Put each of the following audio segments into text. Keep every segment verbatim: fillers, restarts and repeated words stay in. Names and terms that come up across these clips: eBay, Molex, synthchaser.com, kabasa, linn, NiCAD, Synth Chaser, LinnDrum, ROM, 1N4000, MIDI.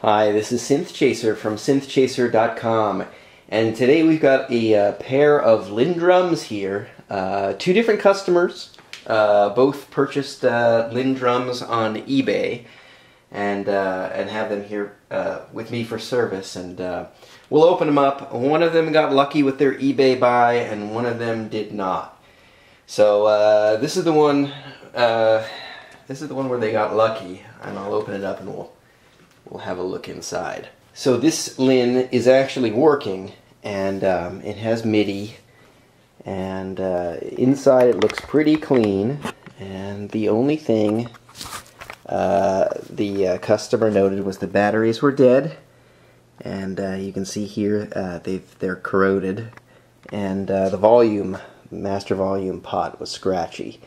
Hi, this is Synth Chaser from synth chaser dot com, and today we've got a uh, pair of LinnDrums here. Uh, two different customers, uh, both purchased uh, LinnDrums on eBay, and uh, and have them here uh, with me for service. And uh, we'll open them up. One of them got lucky with their eBay buy, and one of them did not. So uh, this is the one. Uh, this is the one where they got lucky, and I'll open it up and we'll. We'll have a look inside. So this Linn is actually working, and um, it has MIDI, and uh, inside it looks pretty clean, and the only thing uh, the uh, customer noted was the batteries were dead, and uh, you can see here uh, they've, they're corroded, and uh, the volume, master volume pot was scratchy.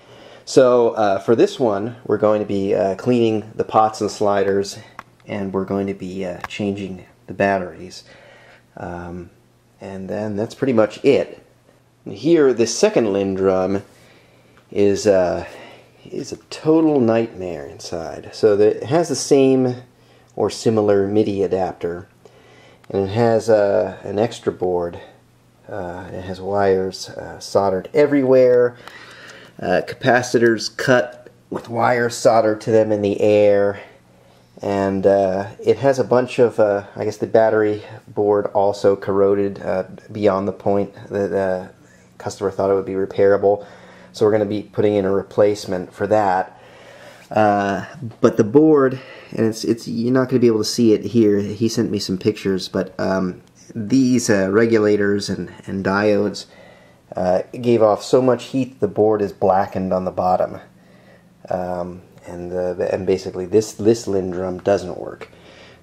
So uh, for this one we're going to be uh, cleaning the pots and sliders, and we're going to be uh, changing the batteries, um, and then that's pretty much it. Here, the second LinnDrum is uh, is a total nightmare inside. So the, it has the same or similar MIDI adapter, and it has uh, an extra board. Uh, it has wires uh, soldered everywhere, uh, capacitors cut with wires soldered to them in the air. And uh, it has a bunch of, uh, I guess the battery board also corroded uh, beyond the point that uh, the customer thought it would be repairable. So we're going to be putting in a replacement for that. Uh, but the board, and it's, it's you're not going to be able to see it here, he sent me some pictures, but um, these uh, regulators and, and diodes uh, gave off so much heat the board is blackened on the bottom. Um, And, uh, and basically this, this LinnDrum doesn't work.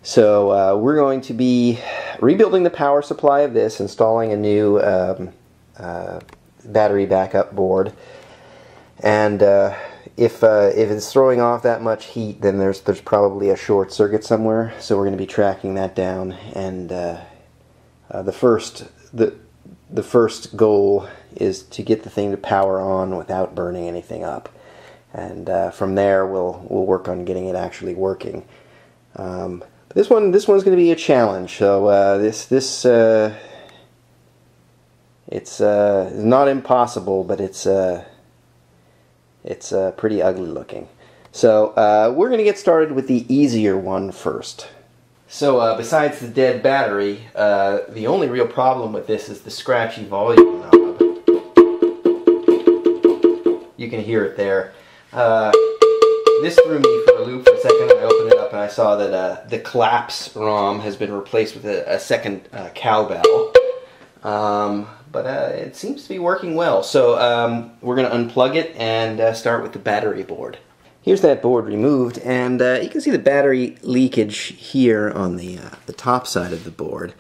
So uh, we're going to be rebuilding the power supply of this, installing a new um, uh, battery backup board. And uh, if, uh, if it's throwing off that much heat, then there's, there's probably a short circuit somewhere. So we're going to be tracking that down. And uh, uh, the, first, the, the first goal is to get the thing to power on without burning anything up. And uh, from there, we'll we'll work on getting it actually working. Um, this one, this one's going to be a challenge. So uh, this this uh, it's uh, not impossible, but it's uh, it's uh, pretty ugly looking. So uh, we're going to get started with the easier one first. So uh, besides the dead battery, uh, the only real problem with this is the scratchy volume knob. You can hear it there. Uh, this threw me for a loop for a second. I opened it up and I saw that uh, the claps ROM has been replaced with a, a second uh, cowbell. Um, but uh, it seems to be working well. So um, we're going to unplug it and uh, start with the battery board. Here's that board removed, and uh, you can see the battery leakage here on the, uh, the top side of the board.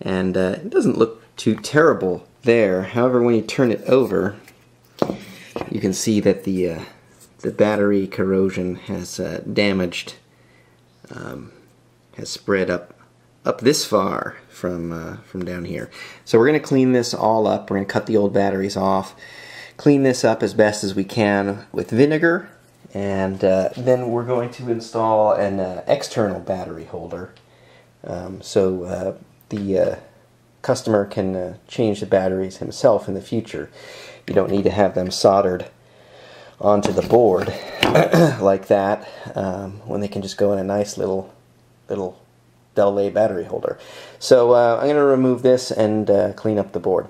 And uh, it doesn't look too terrible there. However, when you turn it over, you can see that the uh, the battery corrosion has uh, damaged, um, has spread up up this far from uh, from down here. So we're going to clean this all up. We're going to cut the old batteries off, clean this up as best as we can with vinegar, and uh, then we're going to install an uh, external battery holder, um, so uh, the uh, customer can uh, change the batteries himself in the future. You don't need to have them soldered onto the board like that, um, when they can just go in a nice little little Delay battery holder. So uh, I'm going to remove this and uh, clean up the board.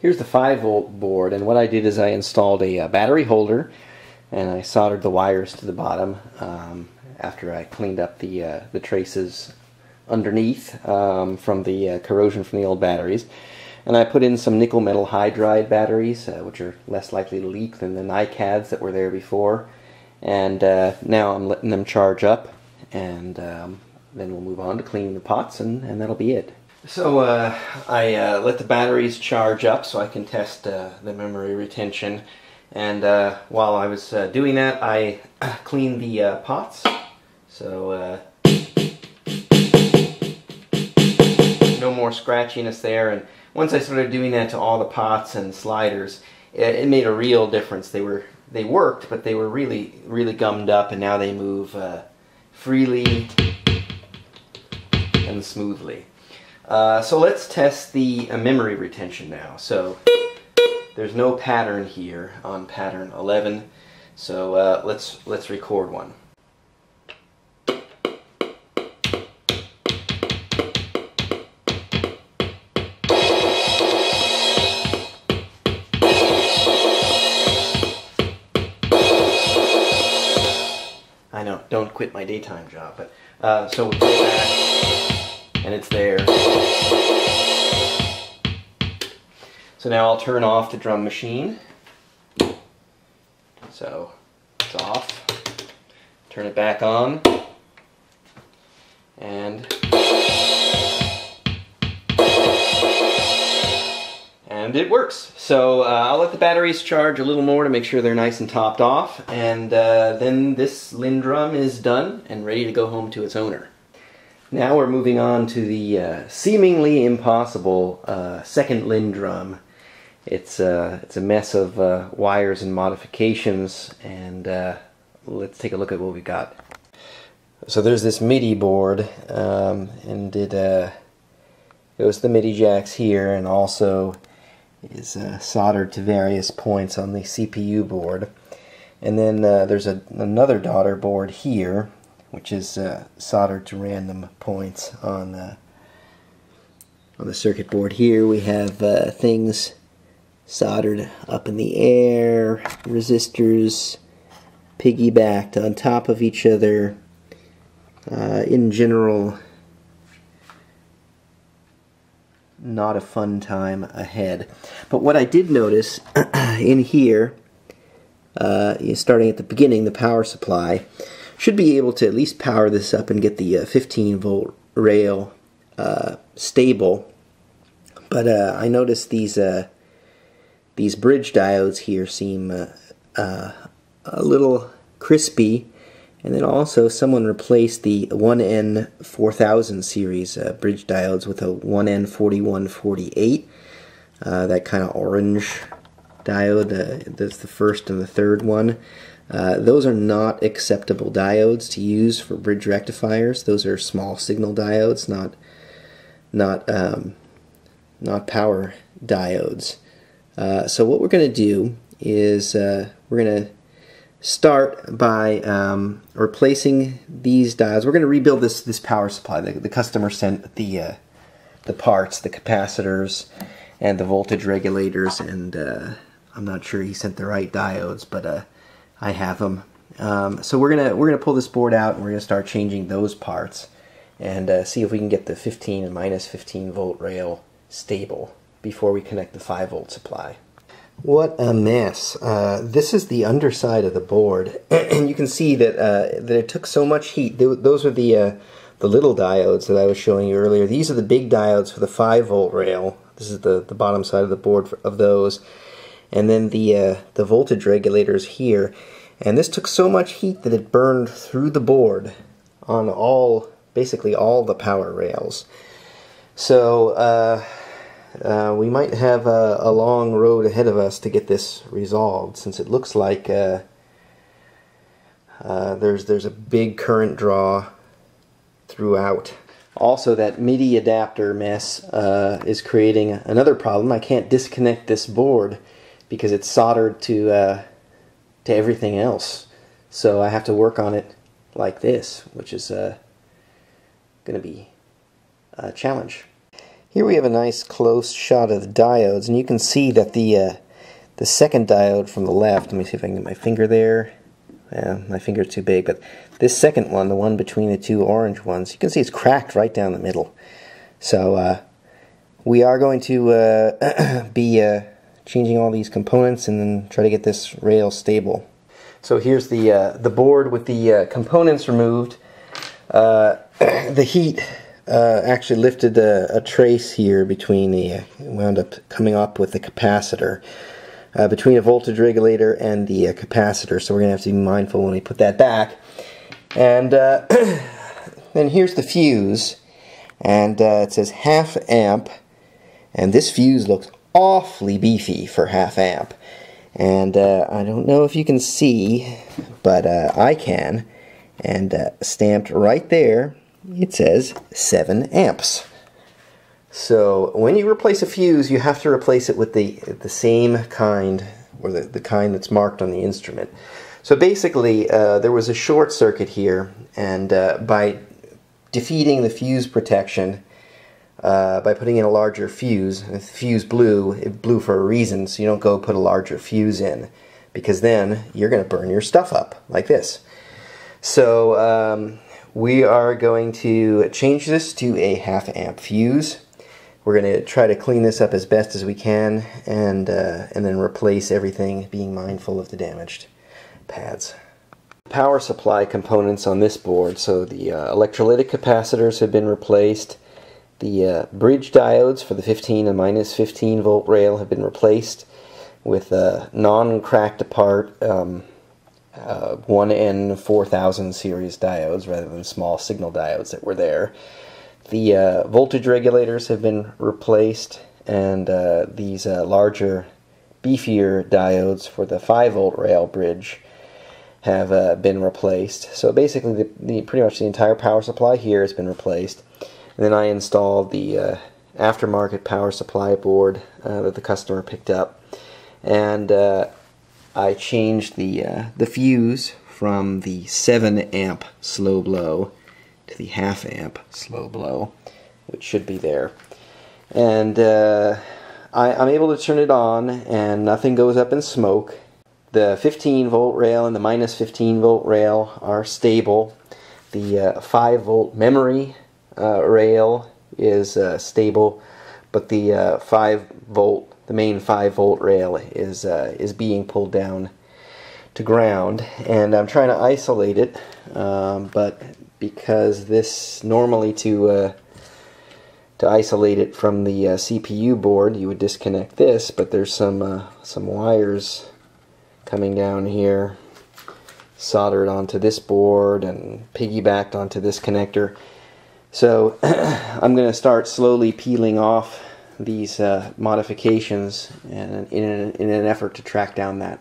Here's the five volt board, and what I did is I installed a uh, battery holder, and I soldered the wires to the bottom um, after I cleaned up the, uh, the traces underneath um, from the uh, corrosion from the old batteries. And I put in some nickel metal hydride batteries, uh, which are less likely to leak than the NiCADs that were there before. And uh, now I'm letting them charge up, and um, then we'll move on to cleaning the pots, and, and that'll be it. So uh, I uh, let the batteries charge up so I can test uh, the memory retention. And uh, while I was uh, doing that, I cleaned the uh, pots. So uh, no more scratchiness there. And once I started doing that to all the pots and sliders, it, it made a real difference. They were they worked, but they were really really gummed up, and now they move uh, freely transition smoothly. Uh, so let's test the uh, memory retention now. So there's no pattern here on pattern eleven. So uh, let's let's record one. I know, don't quit my daytime job, but uh, so we play back, and it's there. So now I'll turn off the drum machine. So it's off. Turn it back on, and and it works. So uh, I'll let the batteries charge a little more to make sure they're nice and topped off, and uh, then this LinnDrum is done and ready to go home to its owner. Now we're moving on to the uh, seemingly impossible uh, second LinnDrum. It's, uh, it's a mess of uh, wires and modifications, and uh, let's take a look at what we've got. So there's this MIDI board, um, and it uh, goes to the MIDI jacks here, and also is uh, soldered to various points on the C P U board. And then uh, there's a, another daughter board here, which is uh, soldered to random points on the, on the circuit board here. We have uh, things soldered up in the air, resistors piggybacked on top of each other. Uh, in general, not a fun time ahead. But what I did notice in here, uh, starting at the beginning, the power supply should be able to at least power this up and get the uh, fifteen volt rail uh, stable. But uh, I noticed these uh, These bridge diodes here seem uh, uh, a little crispy, and then also someone replaced the one N four thousand series uh, bridge diodes with a one N forty-one forty-eight, uh, that kind of orange diode, uh, that's the first and the third one. Uh, those are not acceptable diodes to use for bridge rectifiers. Those are small signal diodes, not, not, um, not power diodes. Uh, so what we're going to do is uh, we're going to start by um, replacing these diodes. We're going to rebuild this this power supply. The, the customer sent the uh, the parts, the capacitors, and the voltage regulators, and uh, I'm not sure he sent the right diodes, but uh, I have them. Um, so we're gonna we're gonna pull this board out, and we're gonna start changing those parts, and uh, see if we can get the fifteen and minus fifteen volt rail stable before we connect the five volt supply. What a mess. Uh, this is the underside of the board, and you can see that, uh, that it took so much heat. Those are the, uh, the little diodes that I was showing you earlier. These are the big diodes for the five volt rail. This is the, the bottom side of the board for, of those. And then the, uh, the voltage regulators here. And this took so much heat that it burned through the board on all, basically all the power rails. So, uh, Uh, we might have a, a long road ahead of us to get this resolved, since it looks like uh, uh, there's there's a big current draw throughout. Also, that MIDI adapter mess uh, is creating another problem. I can't disconnect this board because it's soldered to uh, to everything else. So I have to work on it like this, which is uh, going to be a challenge. Here we have a nice close shot of the diodes, and you can see that the uh, the second diode from the left, let me see if I can get my finger there, yeah, my finger's too big, but this second one, the one between the two orange ones, you can see it's cracked right down the middle. So uh, we are going to uh, be uh, changing all these components and then try to get this rail stable. So here's the, uh, the board with the uh, components removed. Uh, the heat Uh, actually lifted a, a trace here between the, uh, wound up coming up with the capacitor, uh, between a voltage regulator and the uh, capacitor, so we're going to have to be mindful when we put that back. And uh, then here's the fuse, and uh, it says half amp, and this fuse looks awfully beefy for half amp. And uh, I don't know if you can see, but uh, I can, and uh, stamped right there it says seven amps. So when you replace a fuse, you have to replace it with the, the same kind, or the, the kind that's marked on the instrument. So basically, uh, there was a short circuit here, and uh, by defeating the fuse protection, uh, by putting in a larger fuse, if the fuse blew, it blew for a reason, so you don't go put a larger fuse in, because then you're going to burn your stuff up, like this. So um, we are going to change this to a half amp fuse. We're going to try to clean this up as best as we can, and, uh, and then replace everything, being mindful of the damaged pads. Power supply components on this board, so the uh, electrolytic capacitors have been replaced, the uh, bridge diodes for the fifteen and minus fifteen volt rail have been replaced with uh, non-cracked apart um, uh, one N four thousand series diodes rather than small signal diodes that were there. The uh, voltage regulators have been replaced, and uh, these uh, larger, beefier diodes for the five volt rail bridge have uh, been replaced. So basically, the, the, pretty much the entire power supply here has been replaced. And then I installed the uh, aftermarket power supply board uh, that the customer picked up, and uh, I changed the uh, the fuse from the seven amp slow blow to the half amp slow blow, which should be there. And uh, I, I'm able to turn it on, and nothing goes up in smoke. The fifteen volt rail and the minus fifteen volt rail are stable. The uh, five volt memory uh, rail is uh, stable, but the uh, five volt, the main five volt rail is uh, is being pulled down to ground, and I'm trying to isolate it, um, but because this normally to uh, to isolate it from the uh, C P U board, you would disconnect this, but there's some uh, some wires coming down here, soldered onto this board and piggybacked onto this connector. So I'm going to start slowly peeling off these uh, modifications, and in an, in an effort to track down that.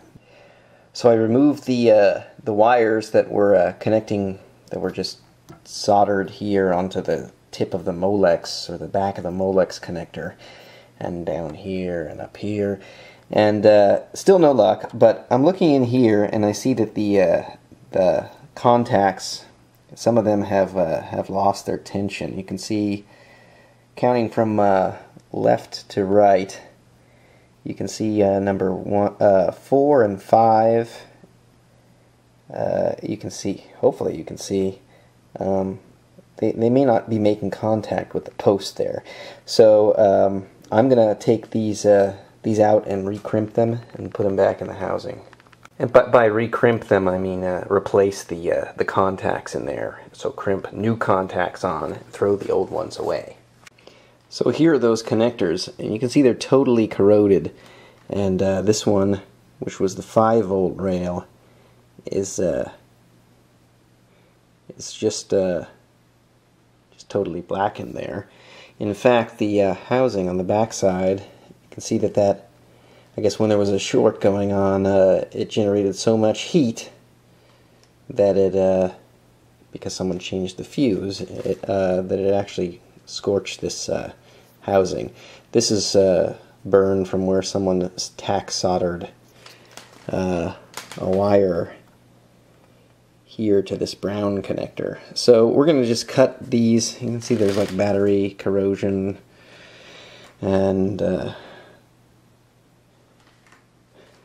So I removed the uh, the wires that were uh, connecting, that were just soldered here onto the tip of the Molex, or the back of the Molex connector, and down here and up here. And uh, still no luck, but I'm looking in here, and I see that the uh, the contacts, some of them have uh, have lost their tension. You can see, counting from uh, left to right, you can see uh, number one, uh, four, and five. Uh, you can see. Hopefully, you can see. Um, they they may not be making contact with the post there, so um, I'm gonna take these. Uh, these out and recrimp them and put them back in the housing. And but by recrimp them, I mean uh, replace the uh, the contacts in there. So crimp new contacts on, and throw the old ones away. So here are those connectors, and you can see they're totally corroded. And uh, this one, which was the five volt rail, is uh, it's just uh, just totally blackened there. In fact, the uh, housing on the backside, you can see that that, I guess when there was a short going on, uh, it generated so much heat that it, uh, because someone changed the fuse, it, uh, that it actually scorched this uh, housing. This is uh, burned from where someone tack soldered uh, a wire here to this brown connector. So we're going to just cut these. You can see there's like battery corrosion, and uh,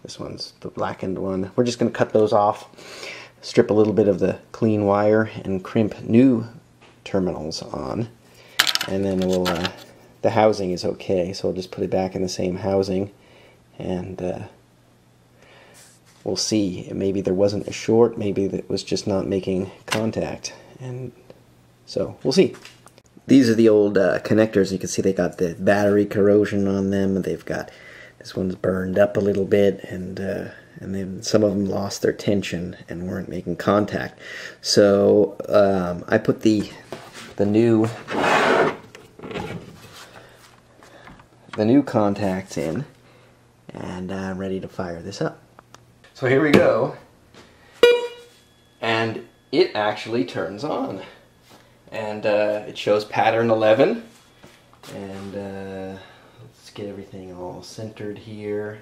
this one's the blackened one. We're just going to cut those off, strip a little bit of the clean wire, and crimp new terminals on. And then we'll, uh, the housing is okay, so we'll just put it back in the same housing, and uh, we'll see. Maybe there wasn't a short, maybe it was just not making contact, and so we'll see. These are the old uh, connectors. You can see they got the battery corrosion on them. They've got, this one's burned up a little bit, and uh, and then some of them lost their tension and weren't making contact. So um, I put the the new the new contacts in, and I'm ready to fire this up. So here we go, and it actually turns on. and uh, it shows pattern eleven. And uh, let's get everything all centered here,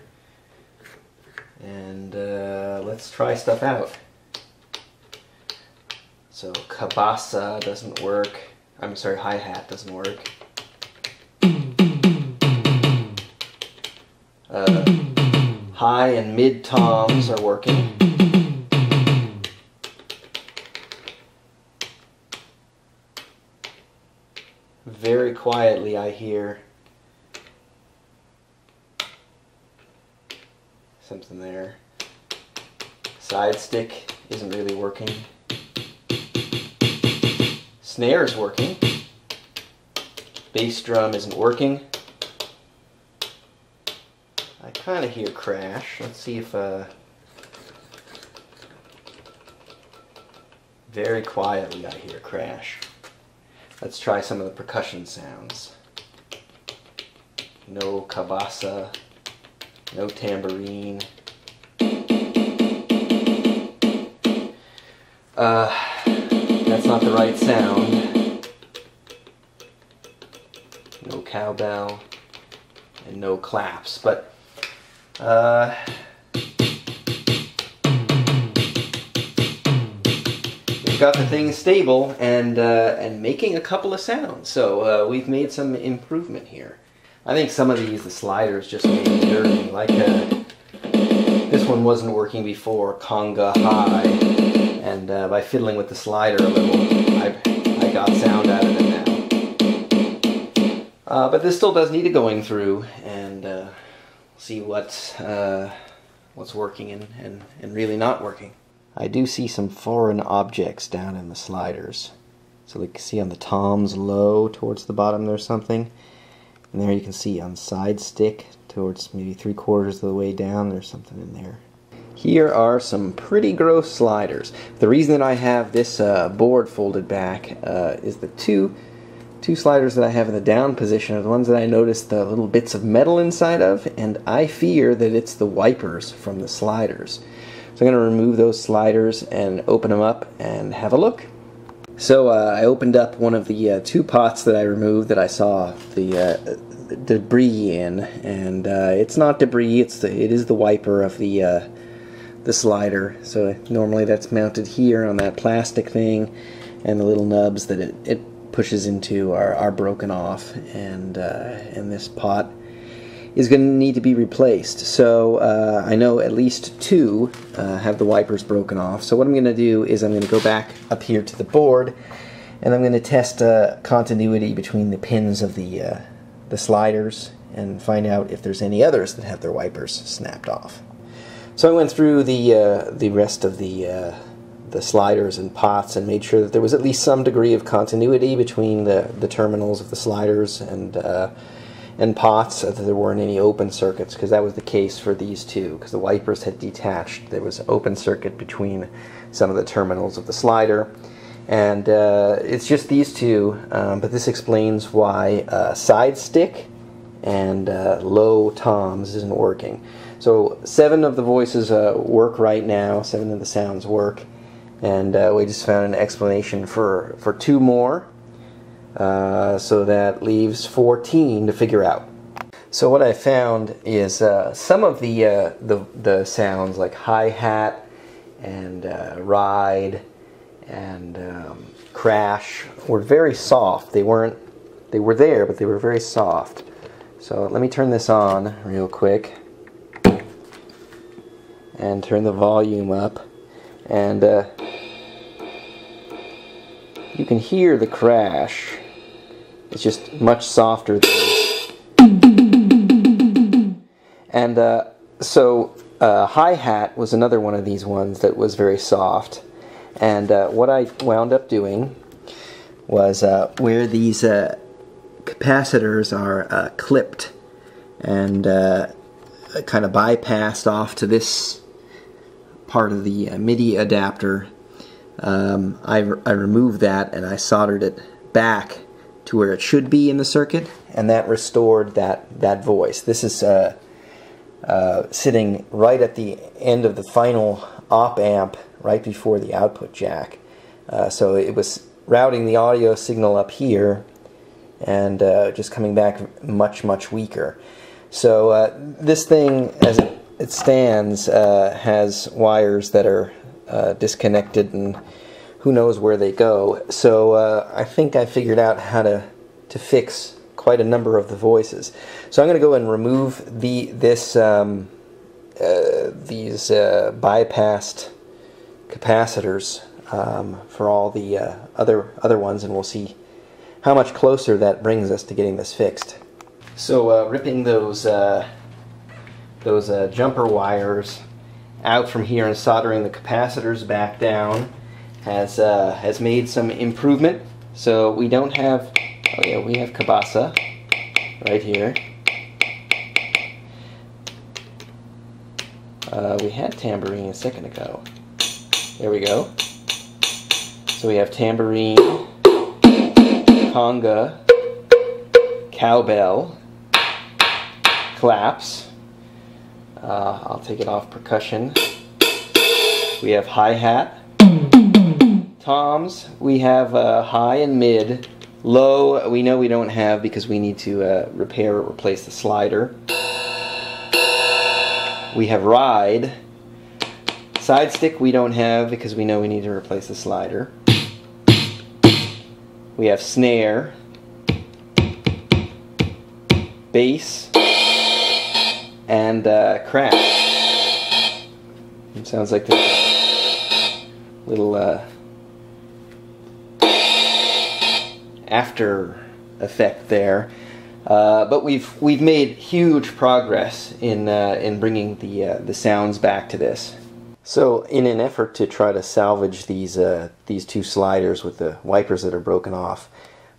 and uh, let's try stuff out. So kabasa doesn't work. I'm sorry, hi-hat doesn't work. Uh, high and mid toms are working. Very quietly I hear something there. Side stick isn't really working. Snare's working. Bass drum isn't working. I kind of hear crash. Let's see if uh very quietly I hear crash. Let's try some of the percussion sounds. No kabasa, no tambourine. Uh, that's not the right sound. No cowbell and no claps, but uh, we've got the thing stable and uh, and making a couple of sounds, so uh, we've made some improvement here. I think some of these, the sliders just made me dirty. Like uh, this one wasn't working before, conga high, and uh, by fiddling with the slider a little, I, I got sound out of it now. Uh, but this still does need a going through, and uh, see what's uh, what's working and, and, and really not working. I do see some foreign objects down in the sliders. So you can see on the toms low towards the bottom there's something. And there you can see on side stick towards maybe three quarters of the way down there's something in there. Here are some pretty gross sliders. The reason that I have this uh, board folded back uh, is the two Two sliders that I have in the down position are the ones that I noticed the little bits of metal inside of, and I fear that it's the wipers from the sliders. So I'm going to remove those sliders and open them up and have a look. So uh, I opened up one of the uh, two pots that I removed that I saw the, uh, the debris in, and uh, it's not debris, it's the, it is the wiper of the, uh, the slider. So normally that's mounted here on that plastic thing, and the little nubs that it, it pushes into are, are broken off, and, uh, and this pot is going to need to be replaced. So uh, I know at least two uh, have the wipers broken off. So what I'm going to do is I'm going to go back up here to the board, and I'm going to test uh, continuity between the pins of the, uh, the sliders and find out if there's any others that have their wipers snapped off. So I went through the, uh, the rest of the uh, the sliders and pots and made sure that there was at least some degree of continuity between the, the terminals of the sliders and uh, and pots, so that there weren't any open circuits, because that was the case for these two, because the wipers had detached. There was an open circuit between some of the terminals of the slider, and uh, it's just these two, um, but this explains why uh, side stick and uh, low toms isn't working. So seven of the voices uh, work right now, seven of the sounds work. And uh, we just found an explanation for, for two more, uh, so that leaves fourteen to figure out. So what I found is uh, some of the, uh, the, the sounds like hi-hat and uh, ride and um, crash were very soft. They weren't, they were there, but they were very soft. So let me turn this on real quick and turn the volume up. And uh, you can hear the crash. It's just much softer than and uh, so uh, hi-hat was another one of these ones that was very soft, and uh, what I wound up doing was uh, where these uh, capacitors are uh, clipped and uh, kind of bypassed off to this part of the uh, MIDI adapter, um, I, I removed that and I soldered it back to where it should be in the circuit, and that restored that, that voice. This is uh, uh, sitting right at the end of the final op amp, right before the output jack. Uh, so it was routing the audio signal up here and uh, just coming back much, much weaker. So uh, this thing, as it, it stands, uh, has wires that are uh, disconnected and who knows where they go. So uh, I think I figured out how to, to fix quite a number of the voices. So I'm going to go and remove the this um, uh, these uh, bypassed capacitors um, for all the uh, other other ones, and we'll see how much closer that brings us to getting this fixed. So uh, ripping those uh, those uh, jumper wires out from here and soldering the capacitors back down has uh, has made some improvement. So we don't have, oh yeah, we have kabasa right here. Uh, we had tambourine a second ago. There we go. So we have tambourine, conga, cowbell, claps. Uh, I'll take it off percussion. We have hi-hat, toms. We have uh, high and mid. Low, we know we don't have because we need to uh, repair or replace the slider. We have ride. Side stick we don't have because we know we need to replace the slider. We have snare, bass, and uh, crash. It sounds like this little uh, after effect there, uh, but we've we've made huge progress in uh, in bringing the uh, the sounds back to this. So in an effort to try to salvage these uh, these two sliders with the wipers that are broken off,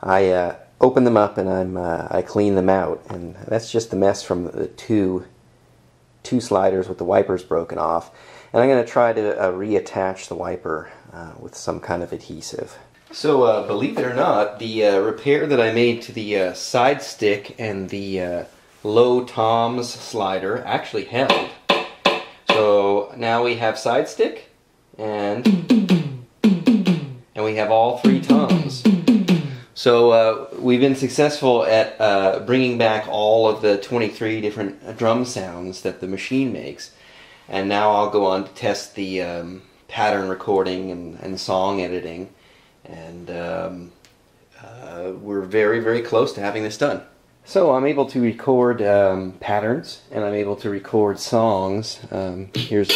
I uh, open them up and I'm uh, I clean them out, and that's just the mess from the two two sliders with the wipers broken off. And I'm going to try to uh, reattach the wiper uh, with some kind of adhesive. So, uh, believe it or not, the uh, repair that I made to the uh, side stick and the uh, low toms slider actually held. So now we have side stick, and and we have all three toms. So uh, we've been successful at uh, bringing back all of the twenty-three different drum sounds that the machine makes. And now I'll go on to test the um, pattern recording and, and song editing. And um, uh, we're very, very close to having this done. So I'm able to record um, patterns, and I'm able to record songs. Um, here's...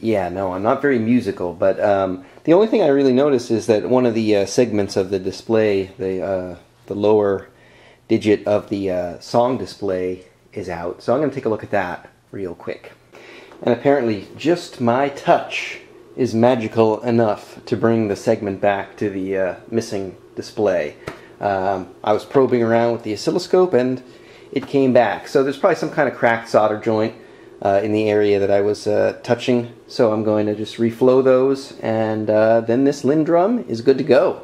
Yeah, no, I'm not very musical, but um, the only thing I really noticed is that one of the uh, segments of the display, the, uh, the lower digit of the uh, song display, is out. So I'm going to take a look at that real quick. And apparently just my touch is magical enough to bring the segment back to the uh, missing display. Um, I was probing around with the oscilloscope and it came back. So there's probably some kind of cracked solder joint uh, in the area that I was uh, touching. So I'm going to just reflow those, and uh, then this LinnDrum is good to go.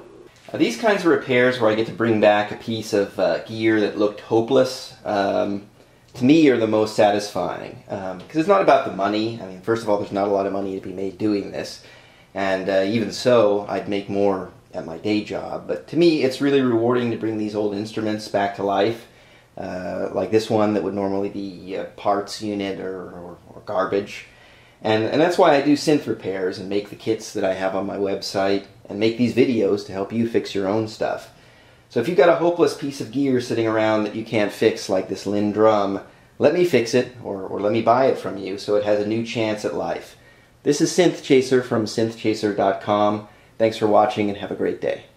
These kinds of repairs where I get to bring back a piece of uh, gear that looked hopeless, um, to me, are the most satisfying. Because um, it's not about the money. I mean, first of all, there's not a lot of money to be made doing this. And uh, even so, I'd make more at my day job. But to me, it's really rewarding to bring these old instruments back to life. Uh, like this one that would normally be a parts unit or, or, or garbage. And, and that's why I do synth repairs and make the kits that I have on my website, and make these videos to help you fix your own stuff. So if you've got a hopeless piece of gear sitting around that you can't fix, like this LinnDrum, let me fix it, or, or let me buy it from you so it has a new chance at life. This is Synth Chaser from synth chaser dot com. Thanks for watching, and have a great day.